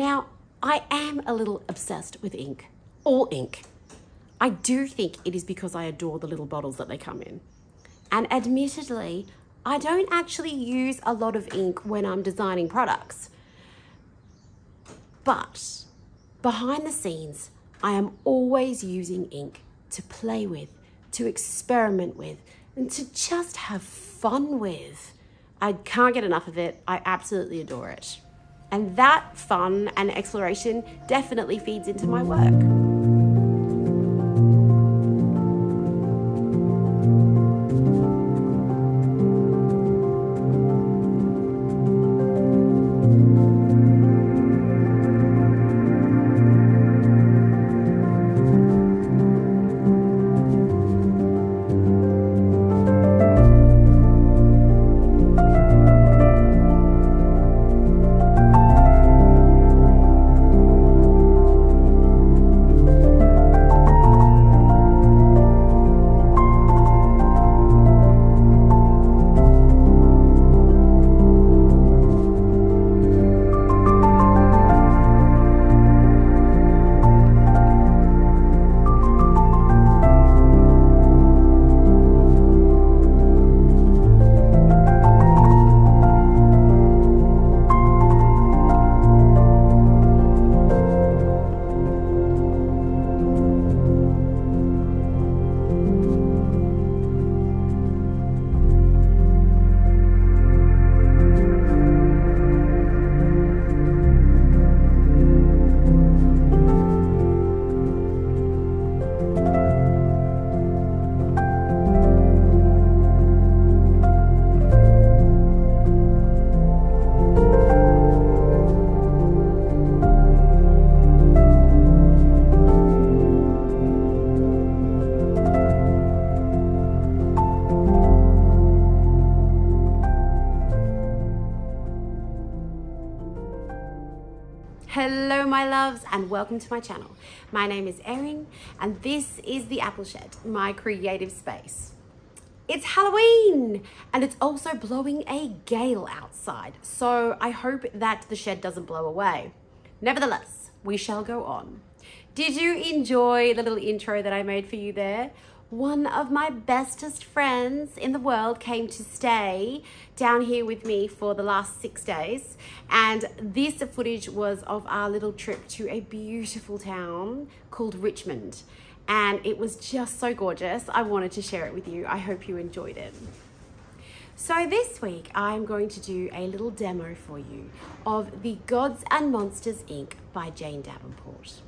Now, I am a little obsessed with ink, all ink. I do think it is because I adore the little bottles that they come in. And admittedly, I don't actually use a lot of ink when I'm designing products. But behind the scenes, I am always using ink to play with, to experiment with, and to just have fun with. I can't get enough of it. I absolutely adore it. And that fun and exploration definitely feeds into my work. Hello my loves and welcome to my channel. My name is Erin and this is the Apple Shed, my creative space. It's Halloween and it's also blowing a gale outside, so I hope that the shed doesn't blow away. Nevertheless, we shall go on. Did you enjoy the little intro that I made for you there? One of my bestest friends in the world came to stay down here with me for the last 6 days. And this footage was of our little trip to a beautiful town called Richmond. And it was just so gorgeous. I wanted to share it with you. I hope you enjoyed it. So this week, I'm going to do a little demo for you of the Gods and Monsters Ink by Jane Davenport.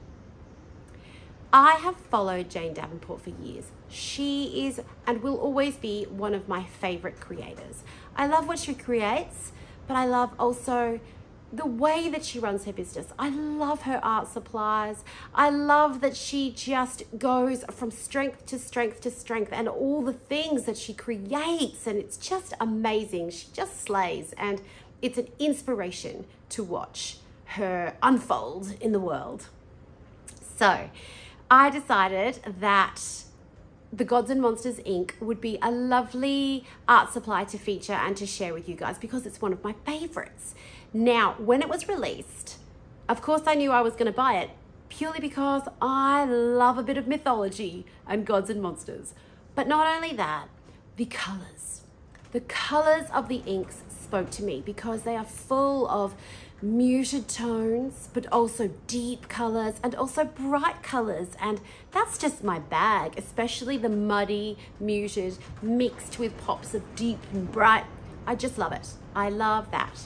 I have followed Jane Davenport for years. She is and will always be one of my favorite creators. I love what she creates, but I love also the way that she runs her business. I love her art supplies. I love that she just goes from strength to strength to strength and all the things that she creates, and it's just amazing. She just slays, and it's an inspiration to watch her unfold in the world. So, I decided that the Gods and Monsters Ink would be a lovely art supply to feature and to share with you guys because it's one of my favorites. Now, when it was released, of course I knew I was going to buy it purely because I love a bit of mythology and gods and monsters. But not only that, the colors. The colors of the inks spoke to me because they are full of muted tones, but also deep colors and also bright colors. And that's just my bag, especially the muddy, muted, mixed with pops of deep and bright. I just love it. I love that.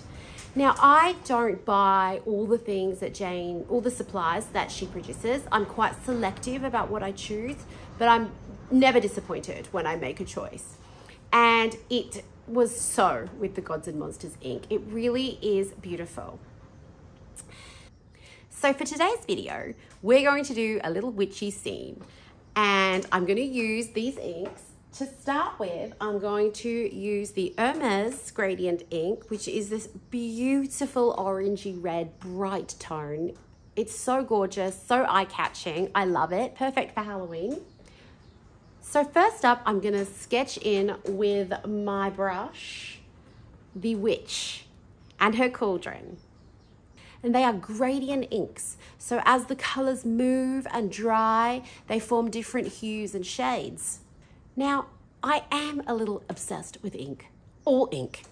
Now, I don't buy all the things that all the supplies that she produces. I'm quite selective about what I choose, but I'm never disappointed when I make a choice. And it was so with the Gods and Monsters Ink. It really is beautiful. So for today's video, we're going to do a little witchy scene. And I'm going to use these inks. To start with, I'm going to use the Hermes Gradient Ink, which is this beautiful orangey red bright tone. It's so gorgeous, so eye-catching. I love it. Perfect for Halloween. So first up, I'm going to sketch in with my brush, the witch and her cauldron. and they are gradient inks. So as the colors move and dry, they form different hues and shades. Now, I am a little obsessed with ink, all ink.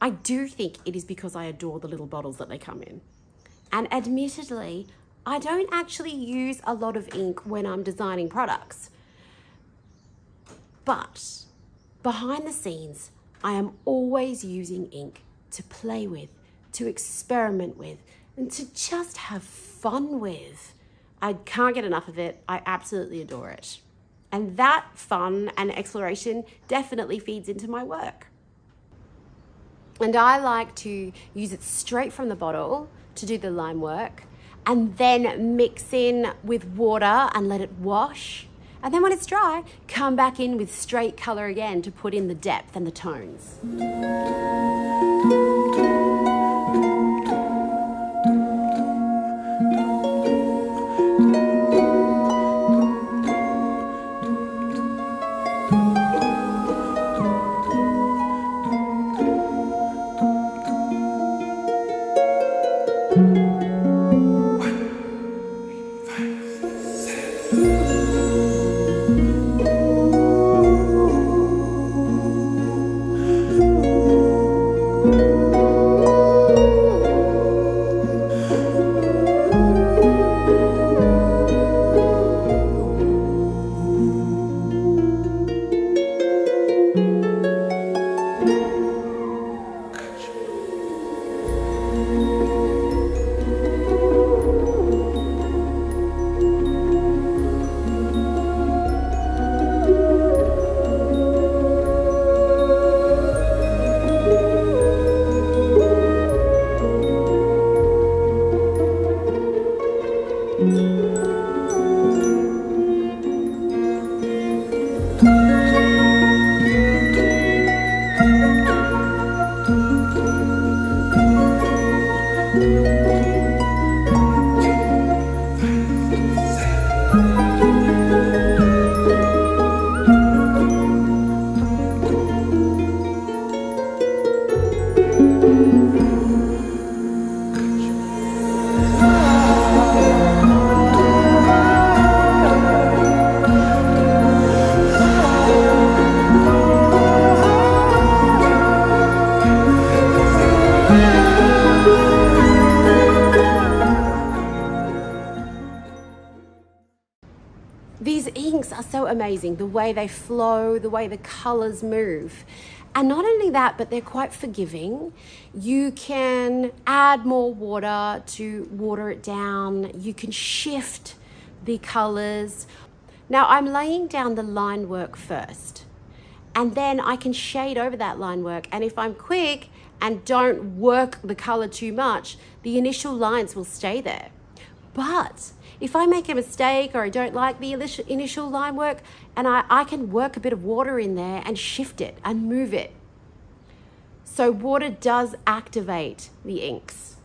I do think it is because I adore the little bottles that they come in. And admittedly, I don't actually use a lot of ink when I'm designing products. But behind the scenes, I am always using ink to play with, to experiment with, and to just have fun with. I can't get enough of it. I absolutely adore it. And that fun and exploration definitely feeds into my work. And I like to use it straight from the bottle to do the line work, and then mix in with water and let it wash. And then when it's dry, come back in with straight color again to put in the depth and the tones. Amazing, the way they flow, the way the colors move. And not only that, but they're quite forgiving. You can add more water to water it down. You can shift the colors. Now I'm laying down the line work first, and then I can shade over that line work. And if I'm quick and don't work the color too much, the initial lines will stay there. But if I make a mistake or I don't like the initial line work, and I can work a bit of water in there and shift it and move it. So water does activate the inks.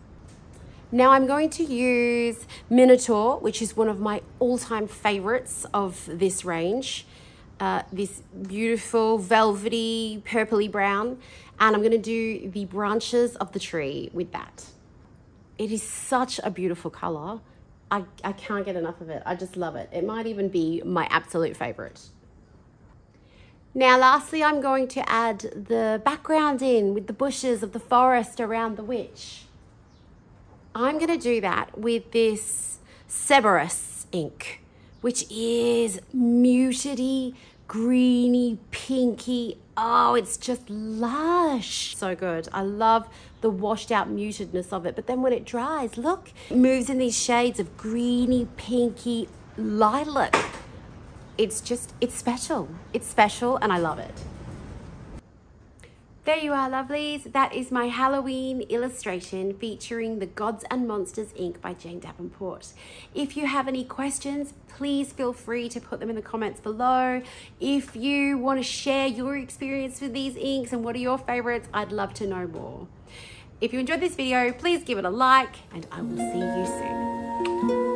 Now I'm going to use Minotaur, which is one of my all-time favorites of this range. This beautiful velvety purpley brown, and I'm going to do the branches of the tree with that. It is such a beautiful color. I can't get enough of it. I just love it. It might even be my absolute favorite. Now, lastly, I'm going to add the background in with the bushes of the forest around the witch. I'm going to do that with this Cerberus ink, which is mutedy, greeny, pinky. Oh, it's just lush. So good. I love the washed out mutedness of it. But then when it dries, look, it moves in these shades of greeny, pinky, lilac. It's just, it's special. It's special and I love it. There you are, lovelies. That is my Halloween illustration featuring the Gods and Monsters Ink by Jane Davenport. If you have any questions, please feel free to put them in the comments below. If you want to share your experience with these inks and what are your favorites, I'd love to know more. If you enjoyed this video, please give it a like, and I will see you soon.